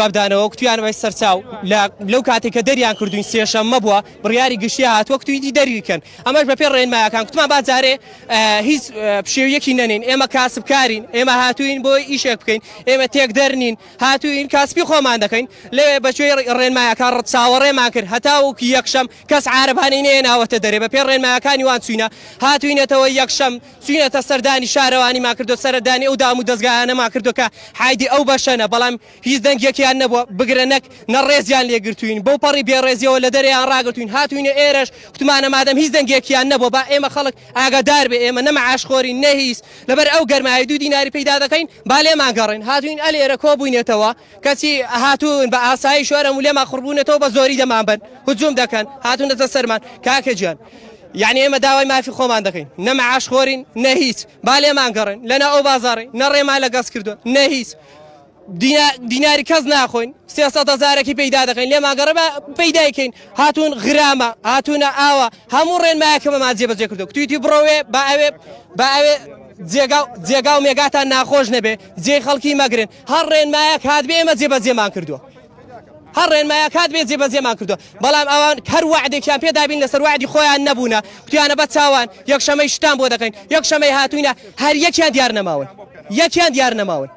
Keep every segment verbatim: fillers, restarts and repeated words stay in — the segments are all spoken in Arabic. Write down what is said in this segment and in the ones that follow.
بابدانه وقتی آن باعث سرتاو لوکاتی کدریان کردیم سیشم مبوا بریاری گشیات وقتی دری کن. امروز به پیرین ما کن کتما بعد زاره هیچ بشیویی کنن. اما کسب کارین، اما هاتوین با ایشک کن، اما تقدرنین هاتوین کسبی خوامان دکن. لی بچویرین ما کن رد ساوره ما کرد. هتاو کیکشم کس عرب هنینه نه وقت داره. به پیرین ما کن یوان سینا هاتوین تو یکشم سینا تسردانی شهروانی ما کرد و سردانی اودام دزگان ما کرد که حیدی او باشن. بالام هیچ دنگی أنا بقرنك نرزيان لي قرتوين بو باري بيرزيا ولا دري عن راقتوين هاتوين إيرش كتمانا مادام هيزدن جيكي أنا بو بقى إما خلق أجا دار بقى إما نمع عشقورين نهيس لبر أوجر مع يدو ديناري بيدا ذكين بالي ما قرن هاتوين ألي ركوبين يتوا كسي هاتوين بقى عصاي شو أنا مولي ما خربون يتوا بزوري دم عباد هجوم ذكين هاتوين تسرمان كاكجان يعني إما داوي ما في خوان ذكين نمع عشقورين نهيس بالي ما قرن لنا أو بازاري نري ما لقاس كردو نهيس دیناری کس نخوین سیاست زارکی پیدا دکن لیم اگر با پیدا کن هاتون غرامه هاتون آوا همون رن ماکم مازیب ازیک دکتر تویی بروی با اوه با اوه زیگاو زیگاو میگات ناخوش نبی زی خالقی مگرن هر رن ماک هات بیم ازیب ازیمان کردو هر رن ماک هات بیم ازیب ازیمان کردو بالام آوان هر وعده کم پیدا بین لسر وعده خویان نبونا توی آن باتوان یک شمای شتام بود دکن یک شمای هاتونا هر یکی دیار نماون یکی دیار نماون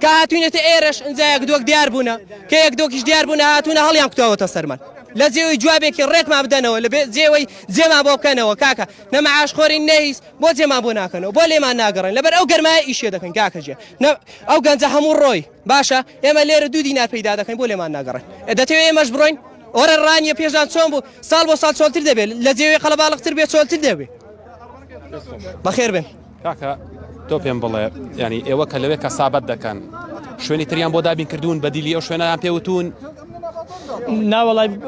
که هاتونه تیرش انجام کدوم دیار بونه که کدومش دیار بونه هاتونه حالی هم کتاه و تسرمان لذیوی جوابی که رک مبدنه و لذیوی زمان باب کنه و کاکا نمعش خوری نیست بود زمان بنا کنه و بالی من نگران لبر اوجر ما ایشی دکن کاکا جه نه اوجان زحمون روی باشه اما لیر دو دینار پیدا دکن بالی من نگران دتیوی مجبورن اور رانی پیشان سوم بو سال با سال سالتر دبی لذیوی خلا بالغتر بیت سالتر دبی با خیر بین کاکا توپیم بله یعنی ایوا کلوه کسبت دکن شونی تریم بوده بین کردون بدیلی او شونا هم پیوتون نه ولی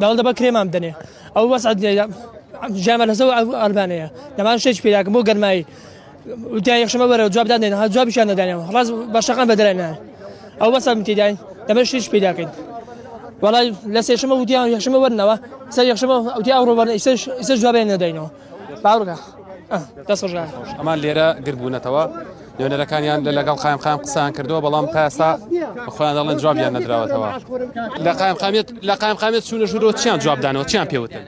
دال دب کریم هم دنیا او وسعت جامل هزو آلبانیا دمان شش پیدا کم بگر مای وقتی یکشم بره جواب دادن ها جوابش ندادیم خلاص باشکن بدرن نه او وسعت میتیدن دمان شش پیدا کن ولی لسیشم وقتی یکشم بره نه و سر یکشم وقتی آورو بره ایسش ایسش جواب ندادیم باورگاه دەسڕژان ئەمان لێرە گربوونەتەوە نوێنەرەکانیان لەگەڵ قایم خام قسان کردووە بەڵام پاسا خۆیان دەڵێن جوابیان نەدراوەتەوە لە قایم خامێت لە قایم خامێت چوونە ژوورەوە چیان جوابدانەوە چیان پێوتن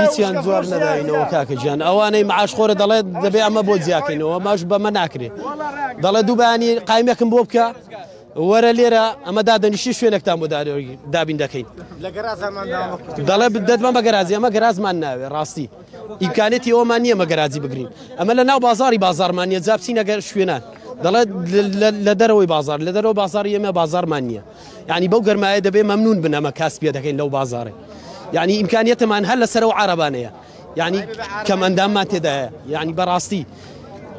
هیچیان جواب نەداینەوە کاکە جیان ئەوانەی معاشخۆرە دەڵێت دەبێ ئەمە بۆ جیاکەینەوە ماش بەمە ناکرێت دەڵێ دووبانی قایمێکم بۆ بکە وەرە لێرە ئەمە دادەنیشی شوێنێکتان بۆ دابین دەکەین دەڵێ دەتمان بە گەرازی ئەمە گەرازمان ناوێ ڕاستی ئیمکانێتی ئەوەمان نییە مەگەرازی بگرین ئەمە لە ناو بازاری بازارمان نیە جابچینەگەر شوێنان دەڵێت لە دەرەوەی بازار لە دەرەوە بازاری ئێمە بازارمان نییە یعنی بەو گەرمایە دەبێ مەمنون بن ئەمە کاس پێ دەکەین لەو بازارێ یعنی ئیمکانیەتمان هەر لەسەر ئەو عارەبانەیە یعنی کەم ئەنداممان تێدایە یعنی بەڕاستی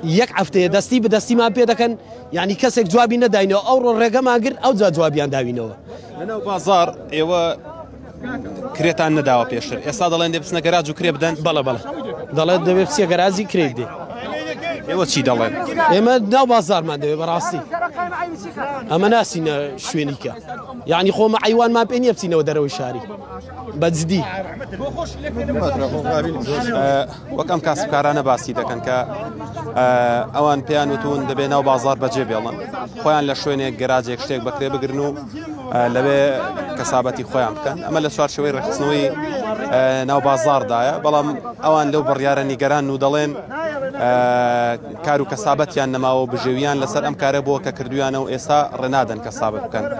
یک هەفتەیە دەستی بە دەستیمان پێ دەکەن یعنی کەسێک جوابی نەداینەوە ئەو ڕێگەمان کرد ئەو جا جوابیان داوینەوە لەناو بازار ئێوە کرێتان نەداوە پێشتر ئێستا دەڵێن دێ بچنە گەراج و کرێ بدەن بەڵە بەڵە دەڵێت دەبێ بچیە گەرازی کرێ بدێ ئێوە چی دەڵێن ئێمە ناو بازارمان دەوێ بەڕاستی ئەمە ناسینە شوێنیکە یعنی خۆمە عیوانمان پێ نییە بچینەوە دەرەوەی شاری بە جدی وەک ئەم کاسبکارانە باسی دەکەن کە ئەوان پێیان وتون دەبێ ناو بازار بەجێ بێڵن خۆیان لە شوێنێک گەراجێک شتێک بەکرێ بگرن و لەوێ کەسابەتی خۆیان بکەن ئەمە لە چوارچێوەی ڕێخستنەوەی ناو بازاردایە بەڵام ئەوان لەو بڕیارە نیگەران و دەڵێن کار و کەسابەتیان نەماوە بژێویان لەسەر ئەم کارە بووە کە کردویانە و ئێستا ڕێنادەن کەسابەت بکەن.